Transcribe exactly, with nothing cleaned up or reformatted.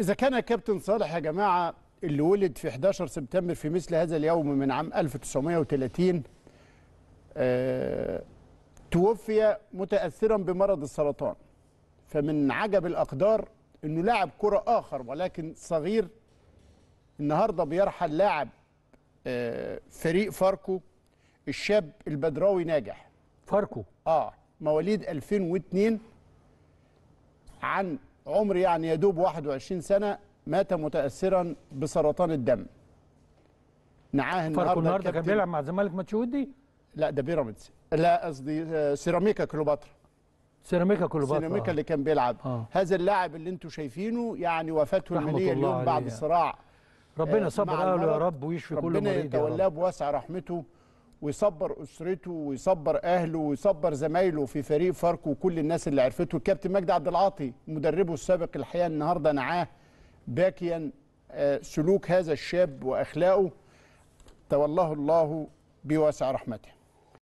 إذا كان كابتن صالح يا جماعة اللي ولد في احد عشر سبتمبر في مثل هذا اليوم من عام ألف وتسعمائة وثلاثين آه توفي متأثرا بمرض السرطان، فمن عجب الأقدار أنه لاعب كرة آخر ولكن صغير النهاردة بيرحل لاعب آه فريق فاركو الشاب البدراوي ناجح. فاركو آه مواليد ألفين واثنين عن عمر يعني يدوب واحد وعشرين سنة، مات متأثرا بسرطان الدم. نعاه النهارده فاركو النهارده كان بيلعب مع الزمالك ماتش ودي؟ لا ده بيراميدز، لا قصدي سيراميكا كلوباترا. سيراميكا كلوباترا سيراميكا آه. اللي كان بيلعب آه. هذا اللاعب اللي انتم شايفينه يعني وفاته الماليه اليوم بعد الصراع، ربنا صبر اهله يا رب ويشفي كل مريض، ربنا يتولاه بواسع رحمته ويصبر اسرته ويصبر اهله ويصبر زمايله في فريق فاركو وكل الناس اللي عرفته. الكابتن مجدي عبد العاطي مدربه السابق الحقيقه النهارده نعاه باكيا سلوك هذا الشاب واخلاقه، تولاه الله بواسع رحمته.